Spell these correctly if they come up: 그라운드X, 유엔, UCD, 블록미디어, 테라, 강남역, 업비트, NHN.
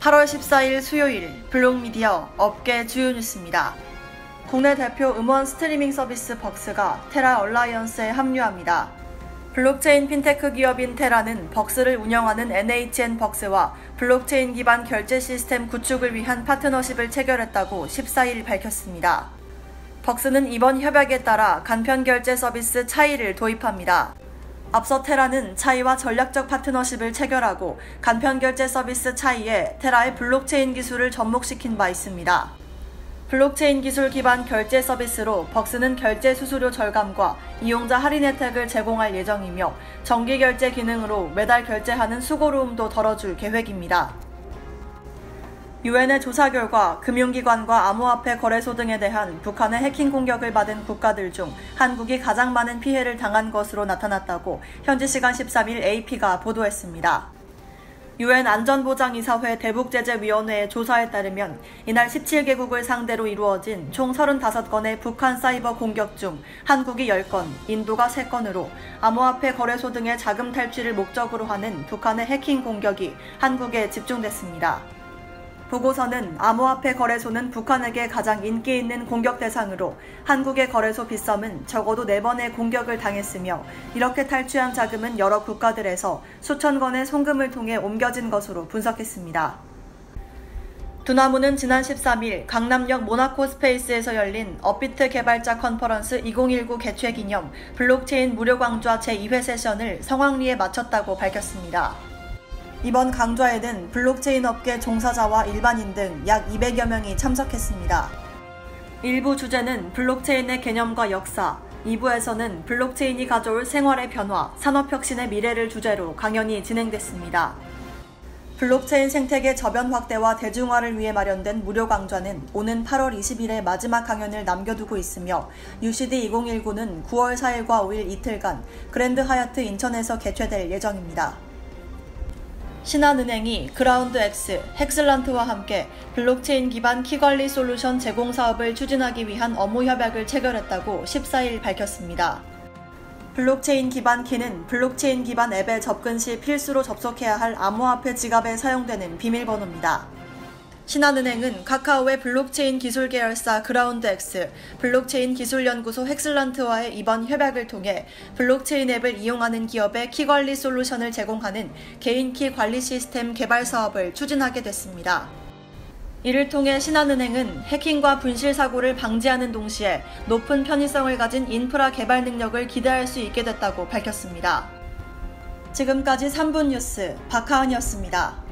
8월 14일 수요일 블록미디어 업계 주요 뉴스입니다. 국내 대표 음원 스트리밍 서비스 벅스가 테라 얼라이언스에 합류합니다. 블록체인 핀테크 기업인 테라는 벅스를 운영하는 NHN 벅스와 블록체인 기반 결제 시스템 구축을 위한 파트너십을 체결했다고 14일 밝혔습니다. 벅스는 이번 협약에 따라 간편 결제 서비스 차이를 도입합니다. 앞서 테라는 차이와 전략적 파트너십을 체결하고 간편 결제 서비스 차이에 테라의 블록체인 기술을 접목시킨 바 있습니다. 블록체인 기술 기반 결제 서비스로 벅스는 결제 수수료 절감과 이용자 할인 혜택을 제공할 예정이며 정기 결제 기능으로 매달 결제하는 수고로움도 덜어줄 계획입니다. 유엔의 조사 결과 금융기관과 암호화폐 거래소 등에 대한 북한의 해킹 공격을 받은 국가들 중 한국이 가장 많은 피해를 당한 것으로 나타났다고 현지 시간 13일 AP가 보도했습니다. 유엔 안전보장이사회 대북제재위원회의 조사에 따르면 이날 17개국을 상대로 이루어진 총 35건의 북한 사이버 공격 중 한국이 10건, 인도가 3건으로 암호화폐 거래소 등의 자금 탈취를 목적으로 하는 북한의 해킹 공격이 한국에 집중됐습니다. 보고서는 암호화폐 거래소는 북한에게 가장 인기 있는 공격 대상으로 한국의 거래소 빗썸은 적어도 4번의 공격을 당했으며 이렇게 탈취한 자금은 여러 국가들에서 수천 건의 송금을 통해 옮겨진 것으로 분석했습니다. 두나무는 지난 13일 강남역 모나코 스페이스에서 열린 업비트 개발자 컨퍼런스 2019 개최 기념 블록체인 무료 강좌 제2회 세션을 성황리에 마쳤다고 밝혔습니다. 이번 강좌에는 블록체인 업계 종사자와 일반인 등 약 200여 명이 참석했습니다. 1부 주제는 블록체인의 개념과 역사, 2부에서는 블록체인이 가져올 생활의 변화, 산업혁신의 미래를 주제로 강연이 진행됐습니다. 블록체인 생태계 저변 확대와 대중화를 위해 마련된 무료 강좌는 오는 8월 20일에 마지막 강연을 남겨두고 있으며 UCD 2019는 9월 4일과 5일 이틀간 그랜드 하얏트 인천에서 개최될 예정입니다. 신한은행이 그라운드X, 헥슬란트와 함께 블록체인 기반 키관리 솔루션 제공 사업을 추진하기 위한 업무 협약을 체결했다고 14일 밝혔습니다. 블록체인 기반 키는 블록체인 기반 앱에 접근 시 필수로 접속해야 할 암호화폐 지갑에 사용되는 비밀번호입니다. 신한은행은 카카오의 블록체인 기술 계열사 그라운드X, 블록체인 기술연구소 헥슬란트와의 이번 협약을 통해 블록체인 앱을 이용하는 기업에 키 관리 솔루션을 제공하는 개인 키 관리 시스템 개발 사업을 추진하게 됐습니다. 이를 통해 신한은행은 해킹과 분실 사고를 방지하는 동시에 높은 편의성을 가진 인프라 개발 능력을 기대할 수 있게 됐다고 밝혔습니다. 지금까지 3분 뉴스 박하은이었습니다.